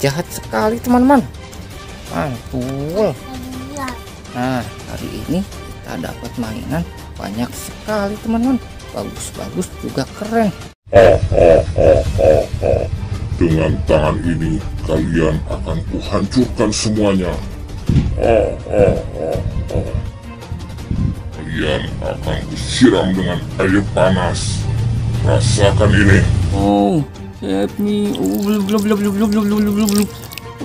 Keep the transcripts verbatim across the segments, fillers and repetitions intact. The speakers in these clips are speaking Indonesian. jahat sekali teman-teman. Mantul. Nah, hari ini kita dapat mainan banyak sekali teman-teman. Bagus-bagus juga keren. Dengan tangan ini kalian akan kuhancurkan semuanya. Kalian akan disiram dengan air panas. Rasakan ini. Oh, help me. Oh, blub blub blub blub blub blub blub blub.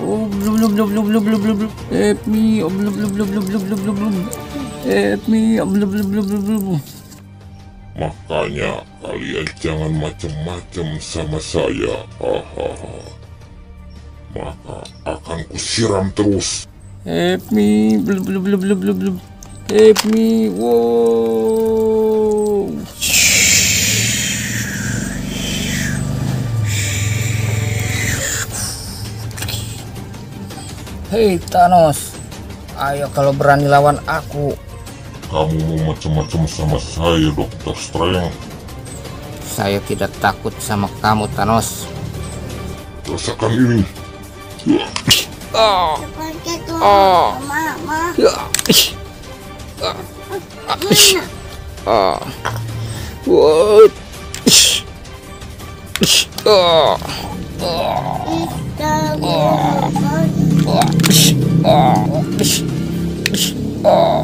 Oh, blub blub blub blub blub blub blub. Help me. Oh, blub blub blub blub blub blub blub. Help me. Oh, blub blub blub blub blub. Makanya kalian jangan macam-macam sama saya, hahaha. Maka akan kusiram terus. Help me, blub blub blub blub blub blub. Help me, wow. Hei Thanos, ayo kalau berani lawan aku. Kamu mau macam-macam sama saya, Doctor Strange. Saya tidak takut sama kamu, Thanos. Rasakan ini. Oh. Oh.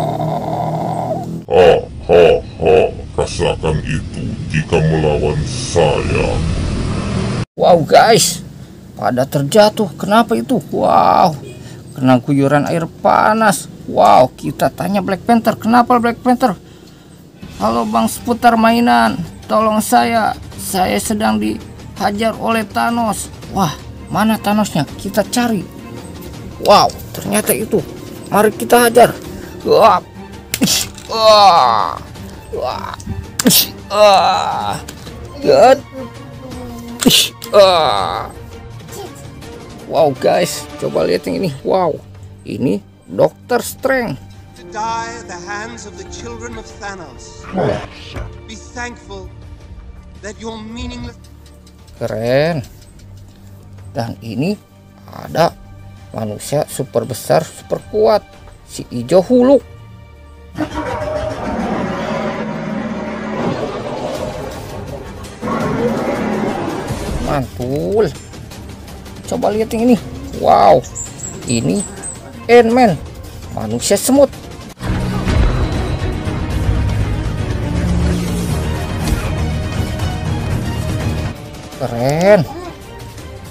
Oh, ho, ho, rasakan itu jika melawan saya. Wow guys, pada terjatuh. Kenapa itu? Wow, kena guyuran air panas. Wow, kita tanya Black Panther. Kenapa Black Panther? Halo Bang Seputar Mainan, tolong saya. Saya sedang dihajar oleh Thanos. Wah, mana Thanosnya? Kita cari. Wow, ternyata itu. Mari kita hajar. Wah. Wah, wah, wah, wow guys, coba lihat yang ini. Wow, ini Doctor Strange. To die at the hands of the children of Thanos. Be thankful that you're meaningless. Keren. Dan ini ada manusia super besar, super kuat, si hijau Hulk. Mantul. Coba lihat yang ini. Wow, ini Ant-Man, manusia semut. Keren.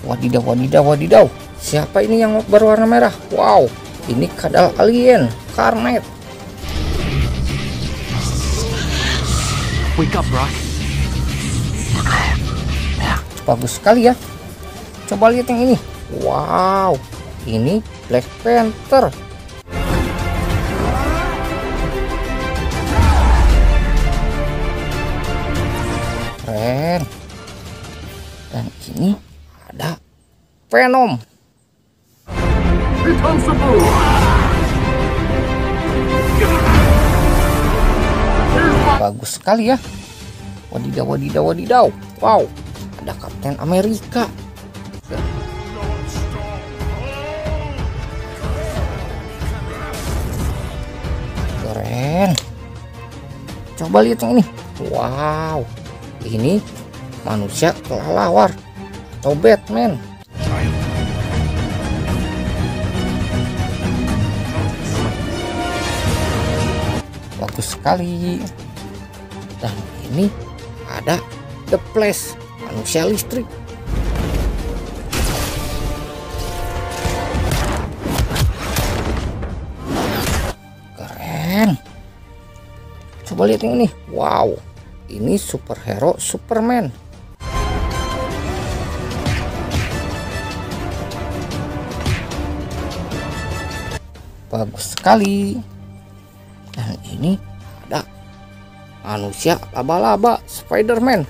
Wadidaw, wadidaw, wadidaw. Siapa ini yang berwarna merah? Wow, ini kadal alien, Carnage. Wake up, Rock. Bagus sekali ya. Coba lihat yang ini. Wow, ini Black Panther. Keren. Dan ini ada Venom. Bagus sekali ya. Wadidaw, wadidaw, wadidaw. Wow, ada Captain America. Keren. Coba lihat yang ini. Wow, ini manusia kelelawar atau Batman. Bagus sekali. Dan ini ada The Flash, manusia listrik. Keren. Coba lihat yang ini. Wow, ini superhero Superman. Bagus sekali. Dan ini ada manusia laba-laba, Spider-Man.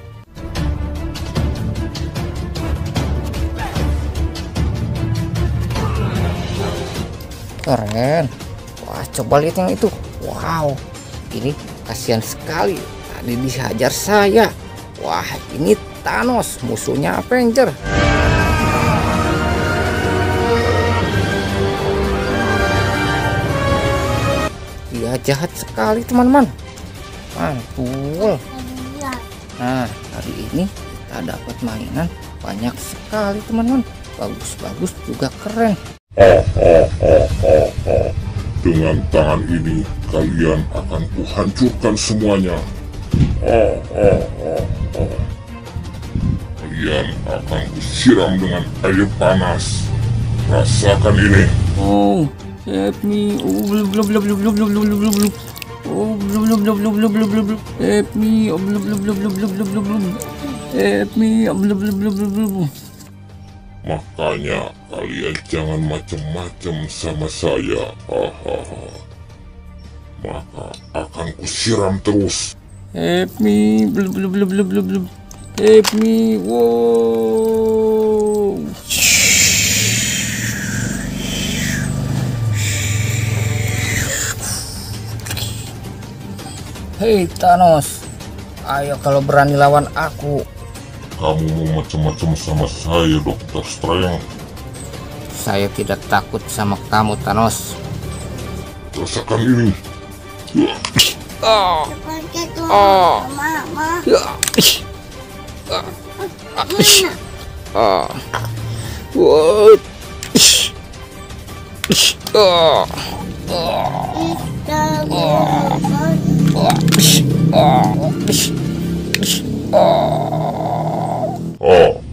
Keren. Wah, coba lihat yang itu. Wow, ini kasihan sekali, tadi dihajar saya. Wah, ini Thanos, musuhnya Avenger. jahat sekali teman-teman. Mantul. Nah, hari ini kita dapat mainan banyak sekali teman-teman. Bagus-bagus juga keren. Dengan tangan ini kalian akan kuhancurkan semuanya. Kalian akan disiram dengan air panas. Rasakan ini. Oh, help me. Oh, belum belum belum belum belum belum belum belum. Oh, belum belum belum belum belum belum belum. Help me. Oh, belum belum belum belum belum belum belum. Help me. Oh, belum belum belum belum belum. Makanya kalian jangan macam-macam sama saya. Hahaha. Maka akan kusiram terus. Help me. Belum belum belum belum belum belum. Help me. Wow. Hei Thanos, ayo kalau berani lawan aku. Kamu mau macam-macam sama saya, Doctor Strange. Saya tidak takut sama kamu, Thanos. Rasakan ini. Oh. Oh. Oh. Oh.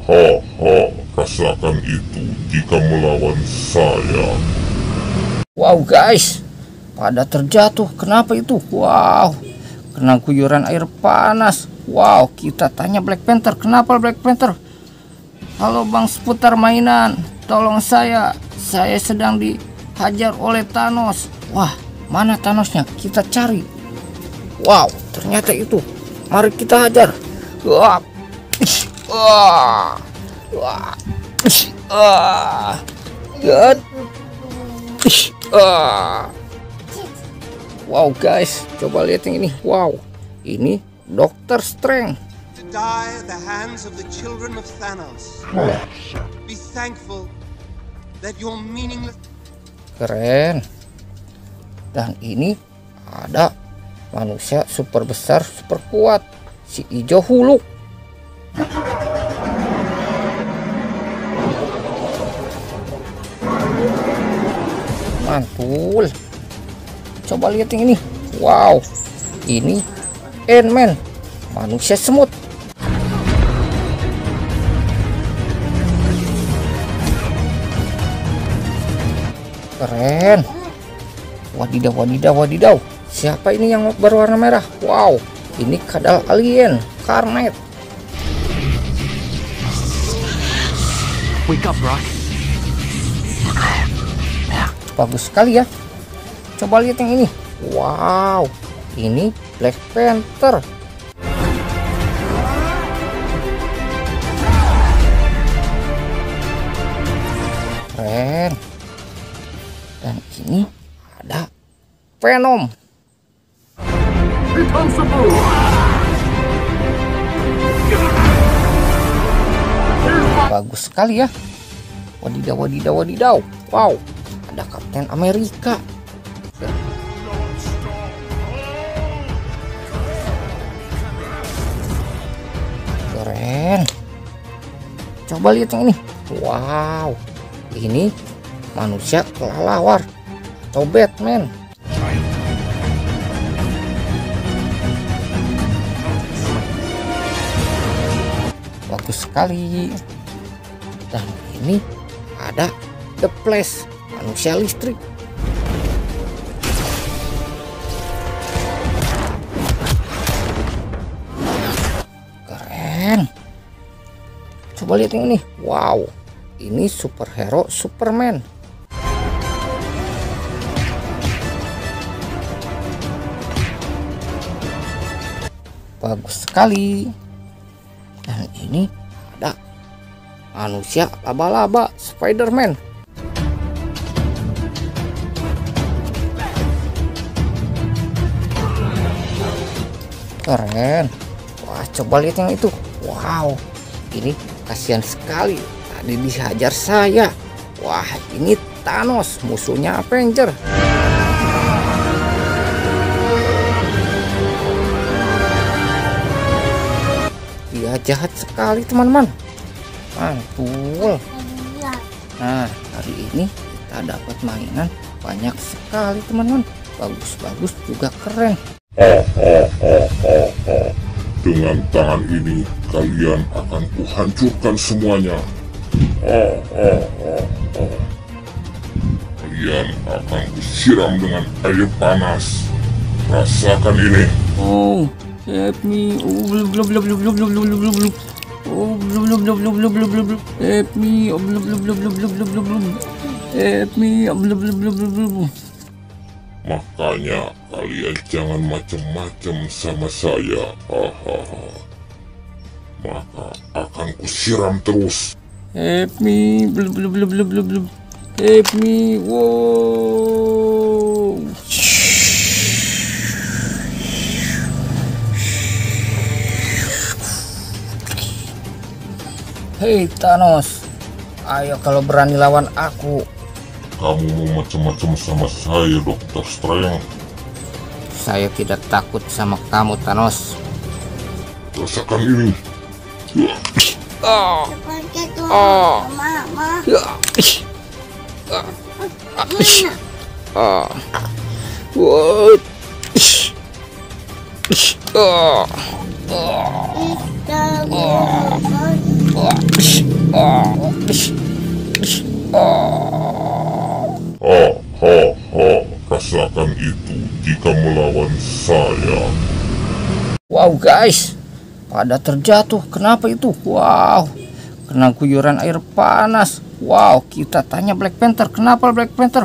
Hahaha, rasakan itu jika melawan saya. Wow guys, pada terjatuh. Kenapa itu? Wow, kena guyuran air panas. Wow, kita tanya Black Panther. Kenapa Black Panther? Halo bang seputar mainan, tolong saya. Saya sedang dihajar oleh Thanos. Wah, mana Thanosnya? Kita cari. Wow, ternyata itu. Mari kita hajar. Wah. Wah. Wah. Ah. Wow, guys, coba lihat yang ini. Wow. Ini Doctor Strange. To die at the hands of the children of Thanos. Be thankful that you're meaningless. Keren. Dan ini ada manusia super besar, super kuat, si hijau Hulk. Mantul. Coba lihat yang ini. Wow, ini Ant-Man, manusia semut. Keren. Wadidaw, wadidaw, wadidaw. Siapa ini yang berwarna merah? Wow, ini kadal alien, Carnage. Wake up, bro. Bagus sekali ya. Coba lihat yang ini. Wow, ini Black Panther. Keren. Dan ini ada Venom. Bagus sekali ya. Wadidaw, wadidaw, wadidaw. Wow, ada Captain America. Keren. Coba lihat yang ini. Wow, ini manusia kelelawar atau Batman. Sekali. Dan ini ada The Flash, manusia listrik. Keren. Coba lihat yang ini. Wow, ini superhero Superman. Bagus sekali. Dan ini ada manusia laba-laba, Spider-Man. Keren. Wah, coba lihat yang itu. Wow, ini kasihan sekali, tadi dihajar saya. Wah, ini Thanos, musuhnya Avenger. jahat sekali teman-teman. Mantul. Nah, hari ini kita dapat mainan banyak sekali teman-teman. Bagus-bagus juga keren. Dengan tangan ini kalian akan kuhancurkan semuanya. Kalian akan disiram dengan air panas. Rasakan ini. Oh, help me. Oh, blub blub blub blub blub blub blub blub. Oh, blub blub blub blub blub blub blub. Help me. Oh, blub blub blub blub blub blub blub. Help me. Oh, blub blub blub blub blub. Makanya kalian jangan macam-macam sama saya, hahaha. Maka akan kusiram terus. Help me, blub blub blub blub blub blub. Help me, wow. Hei Thanos, ayo kalau berani lawan aku. Kamu mau macam-macam sama saya, Doctor Strange. Saya tidak takut sama kamu, Thanos. Rasakan ini. Oh. Oh. Oh, ho, ho, rasakan itu jika melawan saya. Wow guys, pada terjatuh. Kenapa itu? Wow, kena guyuran air panas. Wow, kita tanya Black Panther. Kenapa Black Panther?